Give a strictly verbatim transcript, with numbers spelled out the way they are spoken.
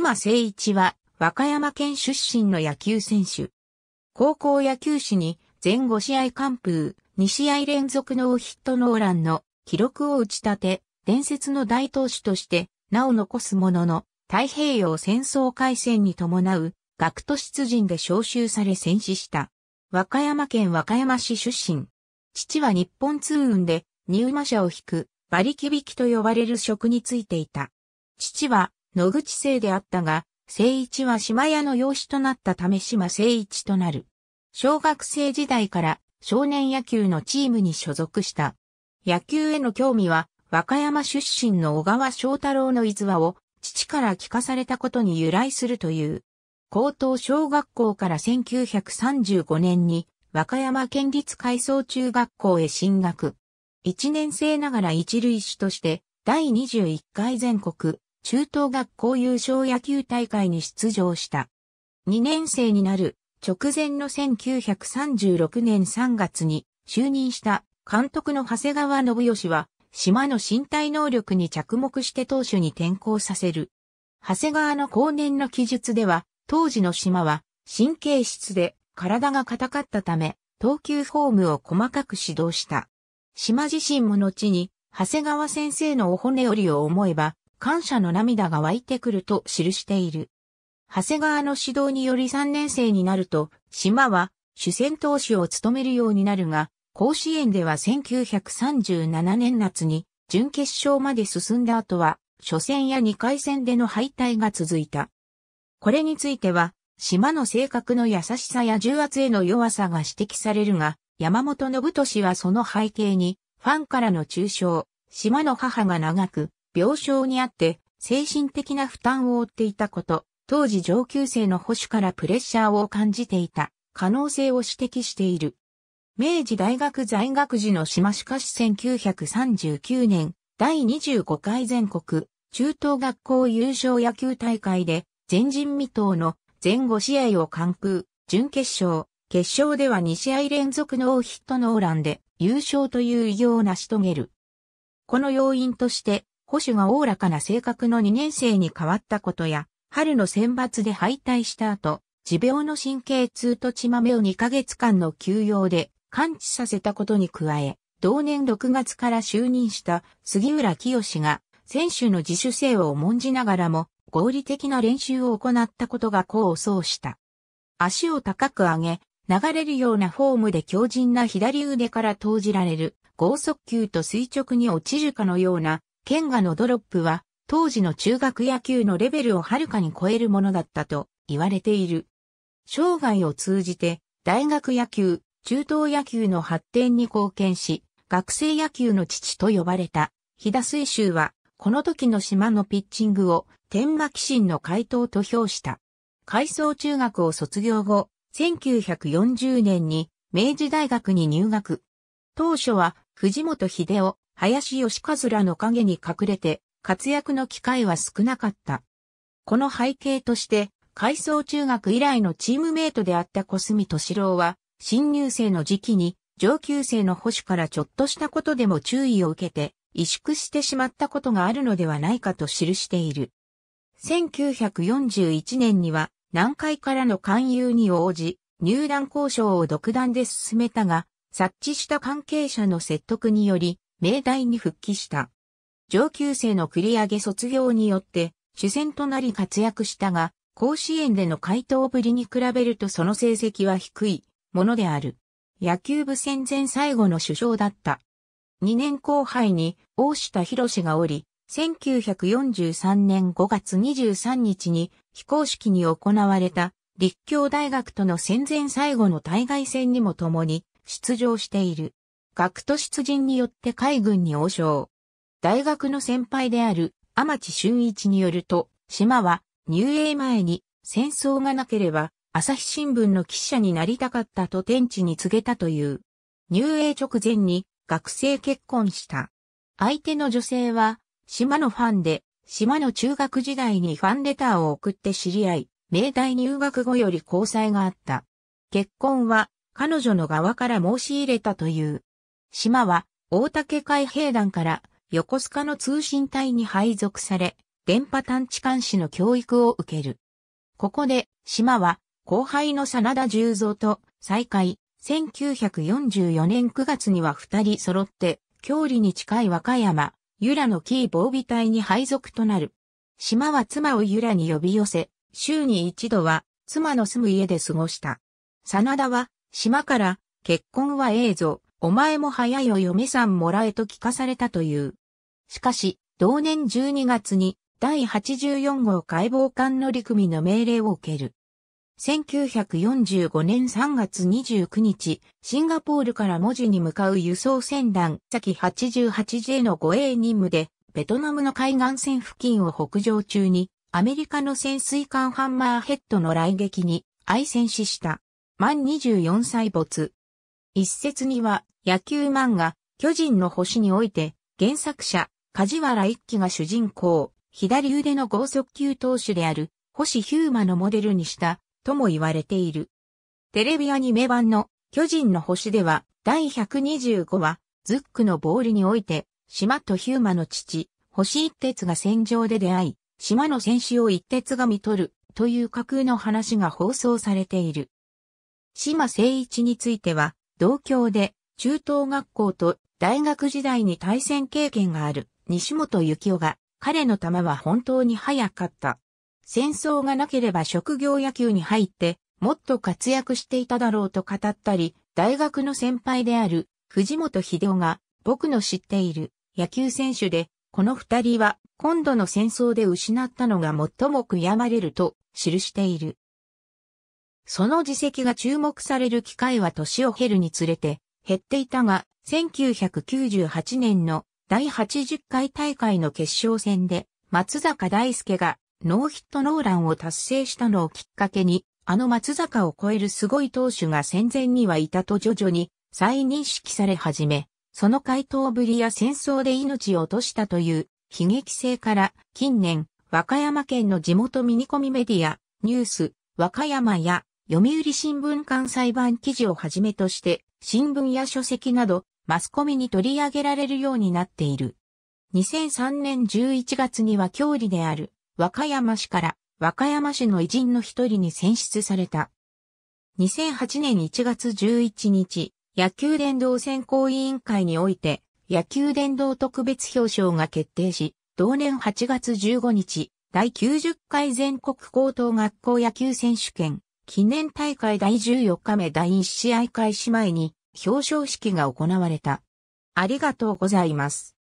嶋清一は和歌山県出身の野球選手。高校野球史に全ご試合完封、に試合連続ノーヒットノーランの記録を打ち立て、伝説の大投手として名を残すものの、太平洋戦争開戦に伴う学徒出陣で召集され戦死した。和歌山県和歌山市出身。父は日本通運で荷馬車を引く馬力引きと呼ばれる職に就いていた。父は野口姓であったが、清一は島屋の養子となったため嶋清一となる。小学生時代から少年野球のチームに所属した。野球への興味は和歌山出身の小川正太郎の逸話を父から聞かされたことに由来するという。高等小学校からせんきゅうひゃくさんじゅうごねんに和歌山県立海草中学校へ進学。いちねん生ながら一塁手として第にじゅういっかい全国中等学校優勝野球大会に出場した。にねん生になる直前のせんきゅうひゃくさんじゅうろくねんさんがつに就任した監督の長谷川信義は島の身体能力に着目して投手に転向させる。長谷川の後年の記述では当時の島は神経質で体が硬かったため投球フォームを細かく指導した。島自身も後に長谷川先生のお骨折りを思えば感謝の涙が湧いてくると記している。長谷川の指導によりさんねん生になると島は主戦投手を務めるようになるが甲子園ではせんきゅうひゃくさんじゅうななねん夏に準決勝まで進んだ後は初戦やにかい戦での敗退が続いた。これについては、島の性格の優しさや重圧への弱さが指摘されるが、山本信敏はその背景に、ファンからの中傷、島の母が長く、病床にあって、精神的な負担を負っていたこと、当時上級生の保守からプレッシャーを感じていた、可能性を指摘している。明治大学在学時の島しかしせんきゅうひゃくさんじゅうきゅうねん、第にじゅうごかい全国、中等学校優勝野球大会で、前人未到の全ご試合を完封、準決勝、決勝ではに試合連続ノーヒットノーランで優勝という偉業を成し遂げる。この要因として、保守がおおらかな性格のにねん生に変わったことや、春の選抜で敗退した後、持病の神経痛と血豆をにかげつかんの休養で完治させたことに加え、同年ろくがつから就任した杉浦清が選手の自主性を重んじながらも、合理的な練習を行ったことが功を奏した。足を高く上げ、流れるようなフォームで強靭な左腕から投じられる、剛速球と垂直に落ちるかのような、健我のドロップは、当時の中学野球のレベルをはるかに超えるものだったと言われている。生涯を通じて、大学野球、中等野球の発展に貢献し、学生野球の父と呼ばれた、飛田水秀は、この時の島のピッチングを天馬寄進の回答と評した。海草中学を卒業後、せんきゅうひゃくよんじゅうねんに明治大学に入学。当初は藤本秀夫、林義和らの影に隠れて活躍の機会は少なかった。この背景として、海草中学以来のチームメイトであった小住敏郎は、新入生の時期に上級生の保守からちょっとしたことでも注意を受けて、萎縮してしまったことがあるのではないかと記している。せんきゅうひゃくよんじゅういちねんには南海からの勧誘に応じ入団交渉を独断で進めたが、察知した関係者の説得により明大に復帰した。上級生の繰り上げ卒業によって主戦となり活躍したが、甲子園での快投ぶりに比べるとその成績は低いものである。野球部戦前最後の主将だった。にねんこう輩に大下博がおり、せんきゅうひゃくよんじゅうさんねんごがつにじゅうさんにちに非公式に行われた立教大学との戦前最後の対外戦にも共に出場している。学徒出陣によって海軍に応召。大学の先輩である天地俊一によると、島は入営前に戦争がなければ朝日新聞の記者になりたかったと天地に告げたという。入営直前に学生結婚した。相手の女性は、島のファンで、島の中学時代にファンレターを送って知り合い、明大入学後より交際があった。結婚は、彼女の側から申し入れたという。島は、大竹海兵団から、横須賀の通信隊に配属され、電波探知監視の教育を受ける。ここで、島は、後輩の真田十三と再会、せんきゅうひゃくよんじゅうよねんくがつには二人揃って、郷里に近い和歌山、由良の紀伊防備隊に配属となる。島は妻を由良に呼び寄せ、週に一度は、妻の住む家で過ごした。真田は、島から、結婚はええぞ、お前も早いよ嫁さんもらえと聞かされたという。しかし、同年じゅうにがつに、だいはちじゅうよんごう海防艦乗組の命令を受ける。せんきゅうひゃくよんじゅうごねんさんがつにじゅうくにち、シンガポールから門司に向かう輸送船団さきはちじゅうはちジェー の護衛任務で、ベトナムの海岸線付近を北上中に、アメリカの潜水艦ハンマーヘッドの雷撃に遭戦死した。満にじゅうよんさい没。一説には、野球漫画、巨人の星において、原作者、梶原一騎が主人公、左腕の剛速球投手である、星飛雄馬のモデルにした、とも言われている。テレビアニメ版の巨人の星では、だいひゃくにじゅうごわ、ズックのボールにおいて、島と飛雄馬の父、星一徹が戦場で出会い、島の戦死を一徹が見とる、という架空の話が放送されている。嶋清一については、同郷で、中等学校と大学時代に対戦経験がある、西本幸雄が、彼の球は本当に速かった。戦争がなければ職業野球に入って、もっと活躍していただろうと語ったり、大学の先輩である、藤本秀夫が、僕の知っている野球選手で、この二人は、今度の戦争で失ったのが最も悔やまれると記している。その事績が注目される機会は年を経るにつれて減っていたが、せんきゅうひゃくきゅうじゅうはちねんのだいはちじゅっかいたいかいの決勝戦で松坂大輔がノーヒットノーランを達成したのをきっかけに、あの松坂を超えるすごい投手が戦前にはいたと徐々に再認識され始め、その快投ぶりや戦争で命を落としたという悲劇性から近年、和歌山県の地元ミニコミメディア、ニュース、和歌山や読売新聞関西版記事をはじめとして、新聞や書籍など、マスコミに取り上げられるようになっている。にせんさんねんじゅういちがつには郷里である和歌山市から和歌山市の偉人の一人に選出された。にせんはちねんいちがつじゅういちにち、野球殿堂選考委員会において、野球殿堂特別表彰が決定し、同年はちがつじゅうごにち、だいきゅうじゅっかい全国高等学校野球選手権記念大会だいじゅうよっかめだいいちしあい開始前に表彰式が行われた。ありがとうございます。